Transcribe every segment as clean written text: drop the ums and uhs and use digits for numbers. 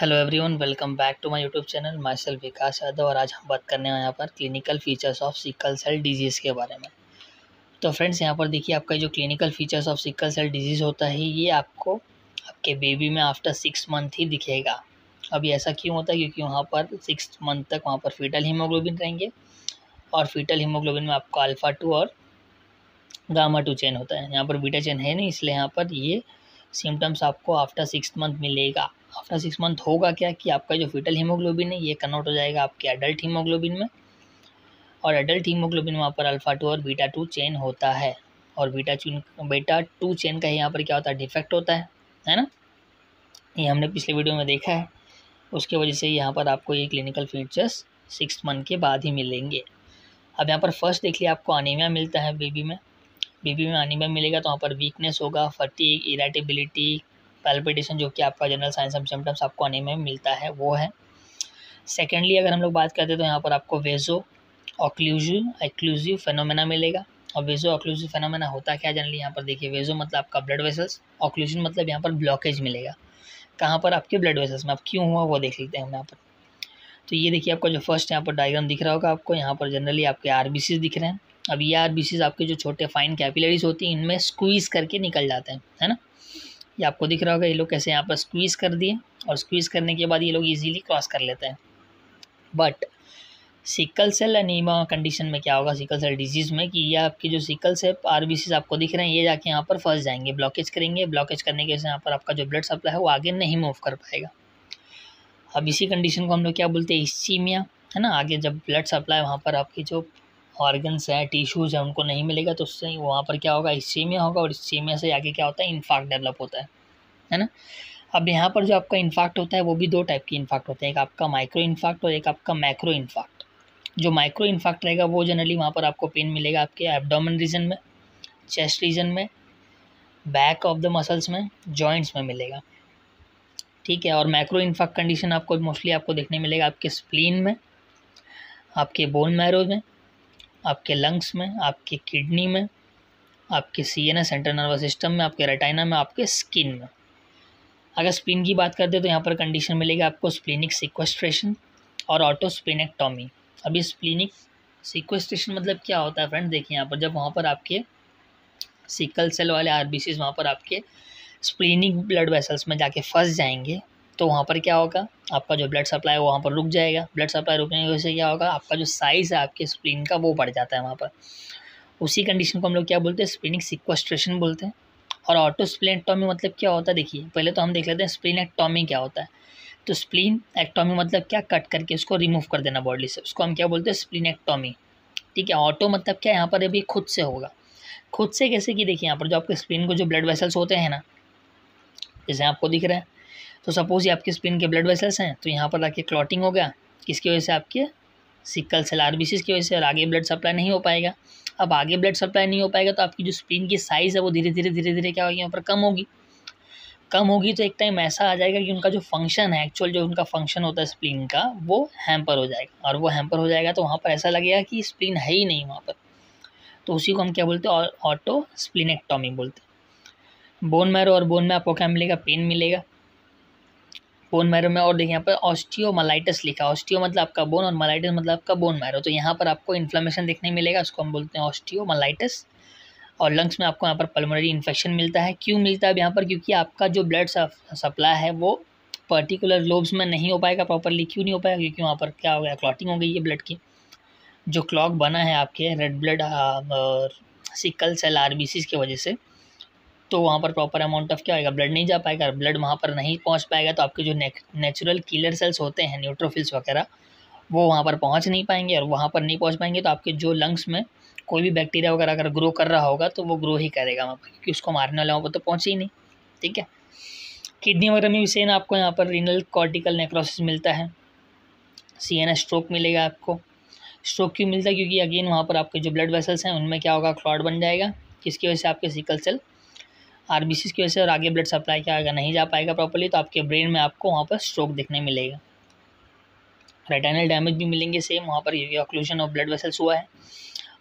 Hello everyone, welcome back to my YouTube channel. Myself Vikas Yadav और आज हम बात करने हैं यहाँ पर clinical features of sickle cell disease के बारे में। तो फ्रेंड्स, यहाँ पर देखिए आपका जो clinical features of sickle cell disease होता है ये आपको आपके बेबी में आफ्टर 6 मंथ ही दिखेगा। अभी ऐसा क्यों होता है? क्योंकि वहाँ पर 6 मंथ तक वहाँ पर फीटल हीमोग्लोबिन रहेंगे और फीटल हीमोग्लोबिन में आपको अल्फ़ा 2 और गामा 2 चेन होता है। यहाँ पर बीटा चेन है नहीं, इसलिए यहाँ पर ये सिम्टम्स आपको आफ्टर 6 मंथ मिलेगा। आफ्टर 6 मंथ होगा क्या कि आपका जो फीटल हीमोग्लोबिन है ये कन्वर्ट हो जाएगा आपके एडल्ट हीमोग्लोबिन में, और एडल्ट हीमोग्लोबिन वहाँ पर अल्फ़ा 2 और बीटा 2 चेन होता है, और बीटा 2 चेन का ही यहाँ पर क्या होता है, डिफेक्ट होता है ना। ये हमने पिछले वीडियो में देखा है, उसके वजह से यहाँ पर आपको ये क्लिनिकल फीचर्स 6 मंथ के बाद ही मिलेंगे। अब यहाँ पर फर्स्ट देखिए आपको अनीमिया मिलता है बेबी में। अनीमिया मिलेगा तो वहाँ पर वीकनेस होगा, फटीग, इरिटेबिलिटी, पैल्पिटेशन, जो कि आपका जनरल साइंस एंड सिम्टम्स आपको अनीमिया में मिलता है वो है। सेकेंडली अगर हम लोग बात करते हैं तो यहाँ पर आपको वेसो ऑक्लूसिव फेनोमेना मिलेगा। और वेसो ऑक्लूसिव फेनोमेना होता क्या जनरली, यहाँ पर देखिए वेसो मतलब आपका ब्लड वेसल्स, ऑक्लूजन मतलब यहाँ पर ब्लॉकेज मिलेगा। कहाँ पर? आपके ब्लड वेसल्स में। अब क्यों हुआ वो देख लेते हैं हम यहाँ पर। तो ये देखिए आपका जो फर्स्ट यहाँ पर डायग्राम दिख रहा होगा आपको, यहाँ पर जनरली आपके आरबीसीज दिख रहे हैं। अब ये आरबीसीज आपके जो छोटे फाइन कैपिलरीज होती हैं इनमें स्क्वीज़ करके निकल जाते हैं, है ना। ये आपको दिख रहा होगा ये लोग कैसे यहाँ पर स्क्वीज़ कर दिए, और स्क्वीज़ करने के बाद ये लोग इजीली क्रॉस कर लेते हैं। But sickle cell anaemia condition में क्या होगा, सिकल सेल डिजीज़ में, कि ये आपके जो सिकल सेल आरबीसीज आपको दिख रहे हैं ये जाके यहाँ पर फंस जाएंगे, ब्लॉकेज करेंगे। ब्लॉकेज करने के वजह यहाँ पर आपका जो ब्लड सप्लाई है वो आगे नहीं मूव कर पाएगा। अब इसी कंडीशन को हम लोग क्या बोलते हैं, इस्चीमिया, है ना। आगे जब ब्लड सप्लाई वहाँ पर आपकी जो ऑर्गन्स हैं, टिश्यूज़ हैं, उनको नहीं मिलेगा तो उससे वहाँ पर क्या होगा, इस्चीमिया होगा, और इस्चीमिया से आगे क्या होता है, इन्फार्क्ट डेवलप होता है ना। अब यहाँ पर जो आपका इन्फार्क्ट होता है वो भी 2 टाइप के इन्फार्क्ट होते हैं, एक आपका माइक्रो इन्फार्क्ट और एक आपका मैक्रो इन्फार्क्ट। जो माइक्रो इन्फार्क्ट रहेगा वो जनरली वहाँ पर आपको पेन मिलेगा आपके एब्डोमेन रीजन में, चेस्ट रीजन में, बैक ऑफ द मसल्स में, जॉइंट्स में मिलेगा, ठीक है। और मैक्रो इन्फार्क्ट कंडीशन आपको मोस्टली आपको देखने मिलेगा आपके स्प्लीन में, आपके बोन मैरो में, आपके लंग्स में, आपके किडनी में, आपके सीएनएस सेंट्रल नर्वस सिस्टम में, आपके रेटिना में, आपके स्किन में। अगर स्प्लीन की बात करते हैं तो यहाँ पर कंडीशन मिलेगा आपको स्प्लेनिक सिक्वेस्ट्रेशन और ऑटोस्प्लेनेक्टोमी। अभी स्प्लेनिक सिक्वेस्ट्रेशन मतलब क्या होता है फ्रेंड, देखिए यहाँ पर जब वहाँ पर आपके सिकल सेल वाले आरबीसीज वहाँ पर आपके स्प्लेनिक ब्लड वेसल्स में जाके फंस जाएंगे तो वहाँ पर क्या होगा, आपका जो ब्लड सप्लाई है वहाँ पर रुक जाएगा। ब्लड सप्लाई रुकने की वजह से क्या होगा, आपका जो साइज़ है आपके स्प्लीन का वो बढ़ जाता है वहाँ पर। उसी कंडीशन को हम लोग क्या बोलते हैं, स्प्लेनिक सिक्वेस्ट्रेशन बोलते हैं। और ऑटोस्प्लेनेक्टोमी मतलब क्या होता है, देखिए पहले तो हम देख लेते हैं स्प्लेनेक्टोमी क्या होता है। तो स्प्लीन एक्टोमी मतलब क्या, कट करके उसको रिमूव कर देना बॉडी से, उसको हम क्या बोलते हैं, स्प्लेनेक्टोमी, ठीक है। ऑटो मतलब क्या, यहाँ पर अभी खुद से होगा। खुद से कैसे कि देखिए यहाँ पर जो आपके स्प्लीन को जो ब्लड वेसल्स होते हैं ना, जैसे आपको दिख रहा है, तो सपोज़ ये आपके स्प्लीन के ब्लड वेसल्स हैं तो यहाँ पर आके क्लॉटिंग हो गया, किसकी वजह से, आपके सिकल सेल आरबीसीज की वजह से, और आगे ब्लड सप्लाई नहीं हो पाएगा। अब आगे ब्लड सप्लाई नहीं हो पाएगा तो आपकी जो स्प्लीन की साइज़ है वो धीरे धीरे क्या होगी, यहाँ पर कम होगी। कम होगी तो एक टाइम ऐसा आ जाएगा कि उनका जो फंक्शन है, एक्चुअल जो उनका फंक्शन होता है स्प्लीन का, वो हैम्पर हो जाएगा। और वो हैम्पर हो जाएगा तो वहाँ पर ऐसा लगेगा कि स्प्लीन है ही नहीं वहाँ पर, तो उसी को हम क्या बोलते हैं, ऑटो स्प्लेनेक्टोमी बोलते हैं। बोन मैरो और बोन में आपको क्या मिलेगा, पेन मिलेगा बोन मैरो में। और देखिए यहाँ पर ऑस्टियोमाइलाइटिस लिखा, ऑस्टियो मतलब आपका बोन और माइलाइटिस मतलब आपका बोन मैरो, तो यहाँ पर आपको इन्फ्लेमेशन देखने मिलेगा, उसको हम बोलते हैं ऑस्टियोमाइलाइटिस। और लंग्स में आपको यहाँ पर पल्मोनरी इन्फेक्शन मिलता है। क्यों मिलता है अब यहाँ पर, क्योंकि आपका जो ब्लड सप्लाई है वो पर्टिकुलर लोब्स में नहीं हो पाएगा प्रॉपरली। क्यों नहीं हो पाएगा, क्योंकि वहाँ पर क्या हो गया, क्लॉटिंग हो गई है ब्लड की। जो क्लॉक बना है आपके red blood sickle cell RBCs की वजह से, तो वहाँ पर प्रॉपर अमाउंट ऑफ क्या होगा, ब्लड नहीं जा पाएगा। ब्लड वहाँ पर नहीं पहुँच पाएगा तो आपके जो नेचुरल किलर सेल्स होते हैं, न्यूट्रोफिल्स वगैरह, वो वहाँ पर पहुँच नहीं पाएंगे, और वहाँ पर नहीं पहुँच पाएंगे तो आपके जो लंग्स में कोई भी बैक्टीरिया वगैरह अगर ग्रो कर रहा होगा तो वो ग्रो ही करेगा वहाँ पर, क्योंकि उसको मारने वाला वहाँ पर तो पहुँचे ही नहीं, ठीक है। किडनी वगैरह में भी सेम आपको यहाँ पर रीनल कॉर्टिकल नेक्रोसिस मिलता है, सीएनएस स्ट्रोक मिलेगा आपको। स्ट्रोक क्यों मिलता है, क्योंकि अगेन वहाँ पर आपके जो ब्लड वेसल्स हैं उनमें क्या होगा, क्लॉट बन जाएगा, जिसकी वजह से आपके सिकल सेल आरबीसीज की वजह से, और आगे ब्लड सप्लाई क्या आएगा, नहीं जा पाएगा प्रॉपर्ली, तो आपके ब्रेन में आपको वहाँ पर स्ट्रोक देखने मिलेगा। रेटिनल डैमेज भी मिलेंगे सेम वहाँ पर, ये ऑक्लूजन ऑफ ब्लड वेसल्स हुआ है।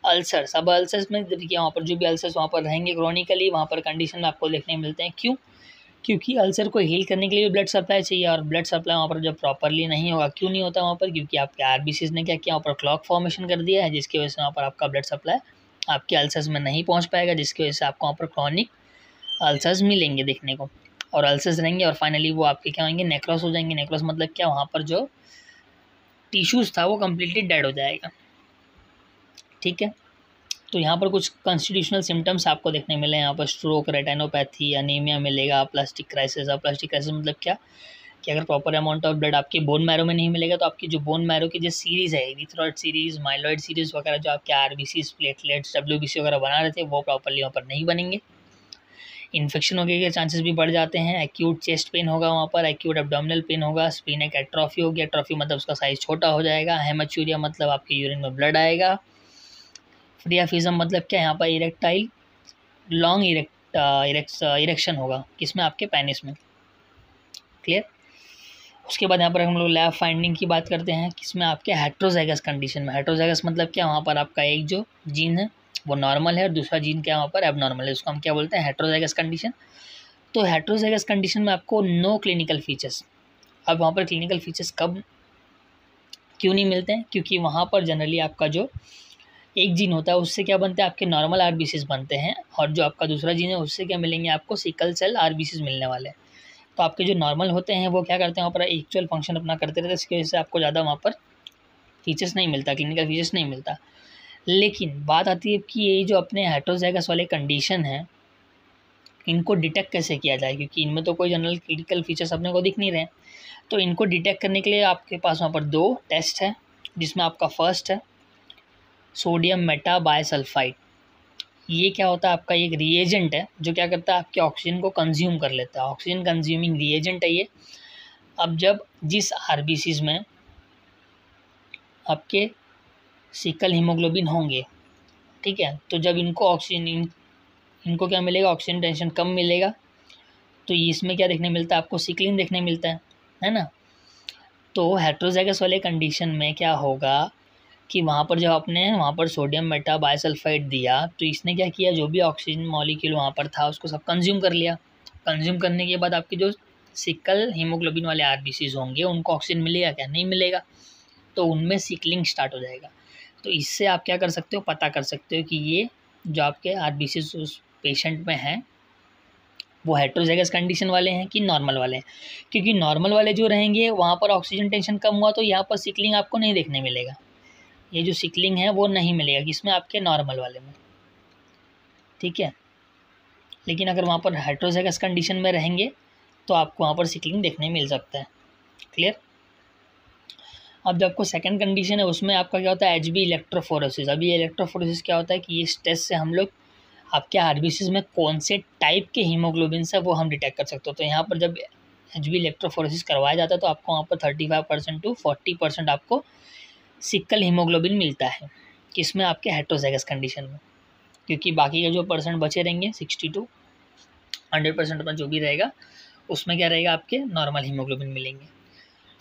अल्सर्स, अब अल्सर्स में देखिए वहाँ पर जो भी अल्सर्स वहाँ पर रहेंगे क्रॉनिकली, वहाँ पर कंडीशन में आपको देखने मिलते हैं। क्यों, क्योंकि अल्सर को हील करने के लिए ब्लड सप्लाई चाहिए और ब्लड सप्लाई वहाँ पर जब प्रॉपरली नहीं होगा, क्यों नहीं होता वहाँ पर, क्योंकि आपके आरबीसीज ने क्या किया वहाँ पर क्लॉक फॉर्मेशन कर दिया है, जिसकी वजह से वहाँ पर आपका ब्लड सप्लाई आपके अल्सर्स में नहीं पहुँच पाएगा, जिसकी वजह से आपको वहाँ पर क्रॉनिक अल्सर्स मिलेंगे देखने को और अल्सर्स रहेंगे और फाइनली वो आपके क्या होंगे, नेक्रोस हो जाएंगे। नेक्रोस मतलब क्या, वहाँ पर जो टिश्यूज़ था वो कम्प्लीटली डेड हो जाएगा। ठीक है, तो यहाँ पर कुछ कॉन्स्टिट्यूशनल सिम्टम्स आपको देखने मिले हैं, यहाँ पर स्ट्रोक, रेटेनोपैथी, अनीमिया मिलेगा, प्लास्टिक क्राइसिस। और प्लास्टिक क्राइसिस मतलब क्या कि अगर प्रॉपर अमाउंट ऑफ ब्लड आपके बोन मैरो में नहीं मिलेगा तो आपकी जो बोन मैरो की जो सीरीज़ है, एरिथ्रॉइड सीरीज़, माइलॉइड सीरीज़ वगैरह, जो आपके आरबीसीज, प्लेटलेट्स, डब्ल्यूबीसी वगैरह बना रहे थे वो प्रॉपरली वहाँ पर नहीं बनेंगे। इन्फेक्शन होने के चांसेस भी बढ़ जाते हैं। एक्यूट चेस्ट पेन होगा, वहाँ पर एक्यूट एब्डोमिनल पेन होगा। स्पिनेक एट्रॉफी होगी, एट्रॉफी मतलब उसका साइज़ छोटा हो जाएगा। हेमाच्यूरिया मतलब आपके यूरिन में ब्लड आएगा। प्रियाफिज़म मतलब क्या, यहाँ पर इरेक्टाइल लॉन्ग इरेक्शन होगा, किसमें, आपके पेनिस में। क्लियर। उसके बाद यहाँ पर हम लोग लैब फाइंडिंग की बात करते हैं, किसमें, आपके हेटरोजाइगस कंडीशन में। हेटरोजाइगस मतलब क्या, वहाँ पर आपका एक जो जीन है वो नॉर्मल है और दूसरा जीन क्या वहाँ पर एबनॉर्मल है, उसको हम क्या बोलते हैं, हेटरोजाइगस कंडीशन। तो हेटरोजाइगस कंडीशन में आपको नो क्लिनिकल फीचर्स। अब वहाँ पर क्लिनिकल फीचर्स कब, क्यों नहीं मिलते हैं, क्योंकि वहाँ पर जनरली आपका जो एक जीन होता है उससे क्या बनते हैं, आपके नॉर्मल आरबीसीज बनते हैं और जो आपका दूसरा जीन है उससे क्या मिलेंगे, आपको सिकल सेल आरबीसीज मिलने वाले हैं। तो आपके जो नॉर्मल होते हैं वो क्या करते हैं, वहाँ पर एक्चुअल फंक्शन अपना करते रहते हैं, इसकी वजह से आपको ज़्यादा वहाँ पर फीचर्स नहीं मिलता, क्लिनिकल फीचर्स नहीं मिलता। लेकिन बात आती है कि ये जो अपने हेटरोजाइगस वाले कंडीशन हैं इनको डिटेक्ट कैसे किया जाए, क्योंकि इनमें तो कोई जनरल क्लिनिकल फीचर्स अपने को दिख नहीं रहे। तो इनको डिटेक्ट करने के लिए आपके पास वहाँ पर दो टेस्ट है, जिसमें आपका फर्स्ट है सोडियम मेटाबाइसल्फाइड। ये क्या होता है, आपका एक रिएजेंट है जो क्या करता है, आपके ऑक्सीजन को कंज्यूम कर लेता है। ऑक्सीजन कंज्यूमिंग रिएजेंट है ये। अब जब जिस आरबीसीज में आपके सिकल हीमोग्लोबिन होंगे, ठीक है, तो जब इनको ऑक्सीजन, इनको क्या मिलेगा, ऑक्सीजन टेंशन कम मिलेगा, तो इसमें क्या देखने मिलता है, आपको सिकलिंग देखने मिलता है ना। तो हेटरोजाइगस वाले कंडीशन में क्या होगा कि वहाँ पर जब आपने वहाँ पर सोडियम मेटाबाइसल्फाइड दिया तो इसने क्या किया, जो भी ऑक्सीजन मॉलिक्यूल वहाँ पर था उसको सब कंज्यूम कर लिया। कंज्यूम करने के बाद आपके जो सिकल हीमोग्लोबिन वाले आरबीसीज होंगे उनको ऑक्सीजन मिलेगा क्या, नहीं मिलेगा, तो उनमें सिकलिंग स्टार्ट हो जाएगा। तो इससे आप क्या कर सकते हो, पता कर सकते हो कि ये जो आपके आरबीसीज उस पेशेंट में हैं वो हेटरोजाइगस कंडीशन वाले हैं कि नॉर्मल वाले हैं, क्योंकि नॉर्मल वाले जो रहेंगे वहाँ पर ऑक्सीजन टेंशन कम हुआ तो यहाँ पर सिकलिंग आपको नहीं देखने मिलेगा। ये जो सिकलिंग है वो नहीं मिलेगा किसमें, आपके नॉर्मल वाले में। ठीक है, लेकिन अगर वहाँ पर हेटरोजाइगस कंडीशन में रहेंगे तो आपको वहाँ पर सिकलिंग देखने मिल सकता है। क्लियर। अब जो आपको सेकंड कंडीशन है उसमें आपका क्या होता है, एच बी इलेक्ट्रोफोरेसिस। अभी इलेक्ट्रोफोरेसिस क्या होता है कि इस टेस्ट से हम लोग आपके आरबीसीज में कौन से टाइप के हीमोग्लोबिन है वो हम डिटेक्ट कर सकते हो। तो यहाँ पर जब एच बी इलेक्ट्रोफोरेसिस करवाया जाता है तो आपको वहाँ पर 35% to 40% आपको सिकल हीमोग्लोबिन मिलता है, किसमें, आपके हेटरोजाइगस कंडीशन में, क्योंकि बाकी के जो परसेंट बचे रहेंगे 60 to 100% अपना जो भी रहेगा उसमें क्या रहेगा, आपके नॉर्मल हीमोग्लोबिन मिलेंगे।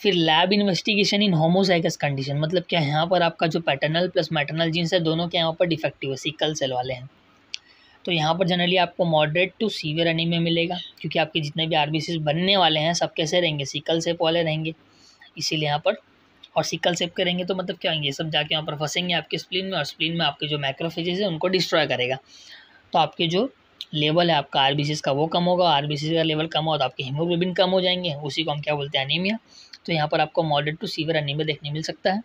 फिर lab investigation in homozygous condition मतलब क्या, यहाँ पर आपका जो पैटर्नल प्लस मैटर्नल जीन्स है दोनों के यहाँ पर डिफेक्टिव है, सिकल सेल वाले हैं। तो यहाँ पर जनरली आपको मॉडरेट टू सीवियर एनीमिया मिलेगा, क्योंकि आपके जितने भी आरबीसीज बनने वाले हैं सब कैसे रहेंगे, सिकल सेप वाले रहेंगे, इसीलिए यहाँ पर और सिकल सेप करेंगे तो मतलब क्या होंगे, ये सब जाके वहाँ पर फंसेंगे आपके स्प्लीन में और स्प्लीन में आपके जो मैक्रोफेजेस है उनको डिस्ट्रॉय करेगा। तो आपके जो लेवल है आपका आरबीसीज का वो कम होगा, आरबीसीज का लेवल कम होगा तो आपके हीमोग्लोबिन कम हो जाएंगे, उसी को हम क्या बोलते हैं, एनीमिया। तो यहाँ पर आपको मॉडरेट टू सीवियर एनीमिया देखने मिल सकता है।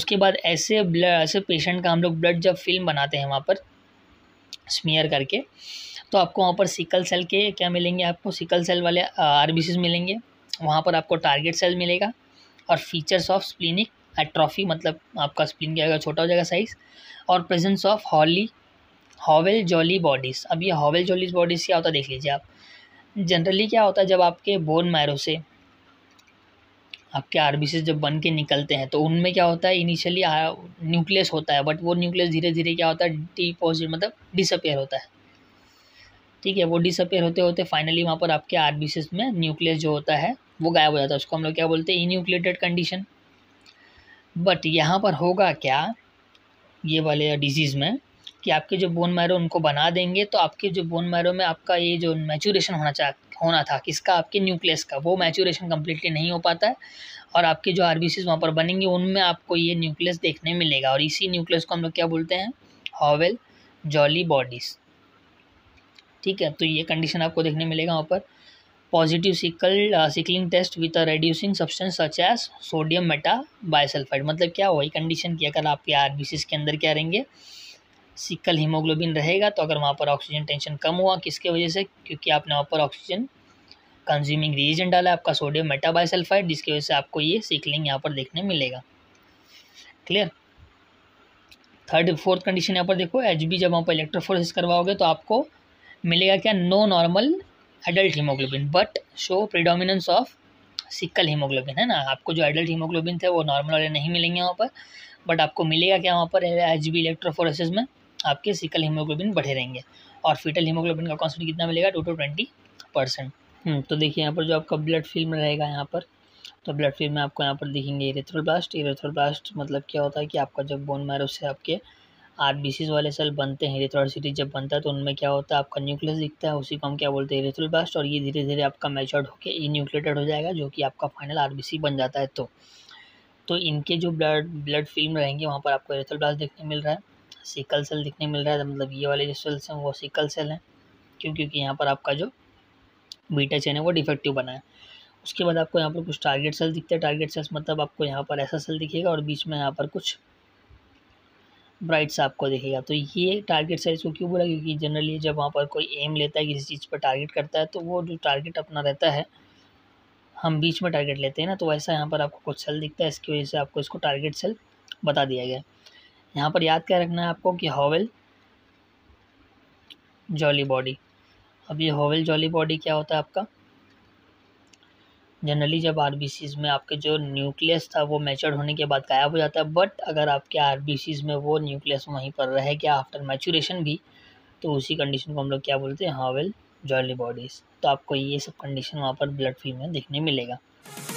उसके बाद ऐसे पेशेंट का हम लोग ब्लड जब फिल्म बनाते हैं वहाँ पर स्मीयर करके, तो आपको वहाँ पर सिकल सेल के क्या मिलेंगे, आपको सिकल सेल वाले आरबीसीज मिलेंगे, वहाँ पर आपको टारगेट सेल मिलेगा और फीचर्स ऑफ स्प्लिनिक एट्रॉफी मतलब आपका स्प्लिन क्या होगा, छोटा हो जाएगा साइज़, और presence of Howell Jolly bodies. अब ये हॉवेल जॉली बॉडीज़ क्या होता है देख लीजिए आप। जनरली क्या होता है, जब आपके बोन मैरो से आपके आरबीसीज जब बन के निकलते हैं तो उनमें क्या होता है, इनिशियली न्यूक्लियस होता है, बट वो न्यूक्लियस धीरे धीरे क्या होता है, डिपॉजिट मतलब डिसअपेयर होता है। ठीक है, वो डिसअपेयर होते होते फाइनली वहाँ पर आपके आरबीसीज में न्यूक्लियस जो होता है वो गायब हो जाता है, उसको हम लोग क्या बोलते हैं, इन्यूक्लिएटेड कंडीशन। बट यहाँ पर होगा क्या ये वाले डिजीज़ में कि आपके जो बोन मैरो उनको बना देंगे तो आपके जो बोन मैरो में आपका ये जो मैचूरेशन होना होना था, किसका, आपके न्यूक्लियस का, वो मैच्योरेशन कम्प्लीटली नहीं हो पाता है और आपके जो आरबीसीज वहाँ पर बनेंगे उनमें आपको ये न्यूक्लियस देखने मिलेगा। और इसी न्यूक्लियस को हम लोग क्या बोलते हैं, हॉवेल जॉली बॉडीज़। ठीक है, तो ये कंडीशन आपको देखने मिलेगा वहाँ पर। Positive sickling test with a reducing substance such as sodium metabisulphide, मतलब क्या, वही कंडीशन की अगर आपके आरबीसीज के अंदर क्या रहेंगे, सिकल हीमोग्लोबिन रहेगा। तो अगर वहाँ पर ऑक्सीजन टेंशन कम हुआ, किसके वजह से, क्योंकि आपने वहाँ पर ऑक्सीजन कंज्यूमिंग रीजन डाला है आपका सोडियम मेटाबाइसल्फाइड, जिसकी वजह से आपको ये सिकलिंग यहाँ पर देखने मिलेगा। क्लियर। थर्ड फोर्थ कंडीशन यहाँ पर देखो, एचबी जब वहाँ पर इलेक्ट्रोफोरेसिस करवाओगे तो आपको मिलेगा क्या, no normal adult haemoglobin but show predominance of sickle haemoglobin, है ना। आपको जो एडल्ट हीमोग्लोबिन थे वो नॉर्मल वाले नहीं मिलेंगे वहाँ पर, बट आपको मिलेगा क्या वहाँ पर, एचबी इलेक्ट्रोफोरेसिस में आपके सिकल हीमोग्लोबिन बढ़े रहेंगे। और फीटल हीमोग्लोबिन का कॉन्सेंट कितना मिलेगा, 2 to 20%। तो देखिए यहाँ पर जो आपका ब्लड फिल्म रहेगा यहाँ पर, तो ब्लड फिल्म में आपको यहाँ पर दिखेंगे एरिथ्रोब्लास्ट। एरिथ्रोब्लास्ट मतलब क्या होता है कि आपका जब बोन मैरो से आपके आरबीसीज वाले सेल बनते हैं, एरिथ्रोसाइट जब बनता है तो उनमें क्या होता है, आपका न्यूक्लियस दिखता है, उसी को हम क्या बोलते हैं, एरिथ्रोब्लास्ट। और ये धीरे धीरे आपका मैच्योर्ड होकर इन्यूक्लेटेड हो जाएगा, जो कि आपका फाइनल आरबीसी बन जाता है। तो इनके जो ब्लड फिल्म रहेंगे वहाँ पर आपको एरिथ्रोब्लास्ट देखने मिल रहा है, सिकल सेल दिखने मिल रहा है, मतलब ये वाले जो सेल्स हैं वो सिकल सेल हैं, क्योंकि यहाँ पर आपका जो बीटा चेन है वो डिफेक्टिव बना है। उसके बाद आपको यहाँ पर कुछ टारगेट सेल दिखते हैं। टारगेट सेल्स मतलब आपको यहाँ पर ऐसा सेल दिखेगा और बीच में यहाँ पर कुछ ब्राइट्स आपको दिखेगा। तो ये टारगेट सेल्स को क्यों बोला, क्योंकि जनरली जब वहाँ पर कोई एम लेता है, किसी चीज़ पर टारगेट करता है, तो वो जो टारगेट अपना रहता है हम बीच में टारगेट लेते हैं ना, तो वैसा यहाँ पर आपको कुछ सेल दिखता है, इसकी वजह से आपको इसको टारगेट सेल बता दिया गया है। यहाँ पर याद क्या रखना है आपको कि हॉवेल जॉली बॉडी। अब ये हॉवेल जॉली बॉडी क्या होता है आपका, जनरली जब आरबीसीज में आपके जो न्यूक्लियस था वो मैच्योर होने के बाद गायब हो जाता है, बट अगर आपके आरबीसीज में वो न्यूक्लियस वहीं पर रहे क्या आफ्टर मैच्योरेशन भी, तो उसी कंडीशन को हम लोग क्या बोलते हैं, हॉवेल जॉली बॉडीज़। तो आपको ये सब कंडीशन वहाँ पर ब्लड फिल्म में देखने मिलेगा।